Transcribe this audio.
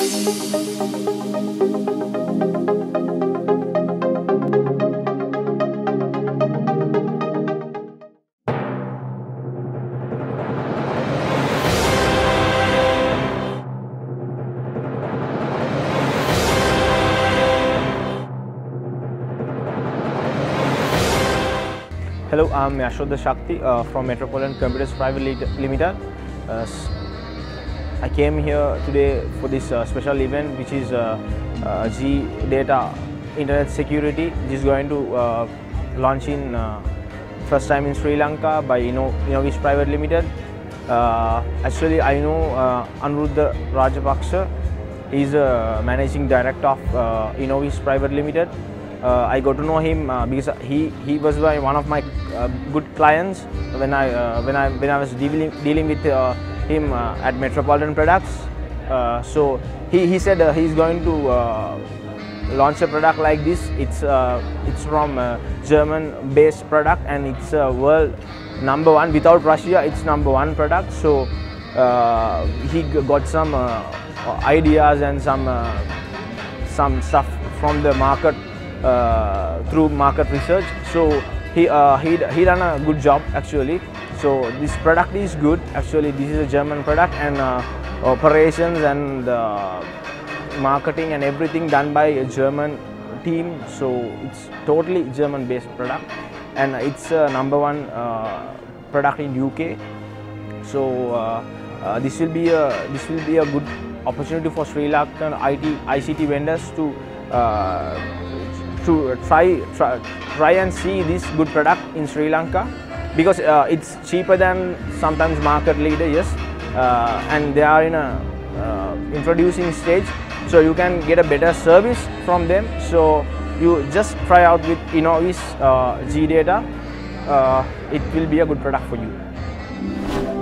Hello, I'm Yashoda Shakti from Metropolitan Computers Private Limited. I came here today for this special event, which is G Data Internet Security, which is going to launch in first time in Sri Lanka by Enoviz Private Limited. Actually, I know Anuruddha Rajapaksha. He's a managing director of Enoviz Private Limited. I got to know him because he was one of my good clients when I was dealing with him at Metropolitan Products. So he said he's going to launch a product like this. It's from a German-based product, and it's world #1 without Russia. It's #1 product. So he got some ideas and some stuff from the market. Through market research, so he done a good job actually. So this product is good actually. This is a German product, and operations and marketing and everything done by a German team. So it's totally German-based product, and it's a #1 product in UK. So this will be a good opportunity for Sri Lankan ICT vendors to try and see this good product in Sri Lanka, because it's cheaper than sometimes market leader, yes, and they are in a introducing stage, so you can get a better service from them. So you just try out with Enoviz G Data. It will be a good product for you.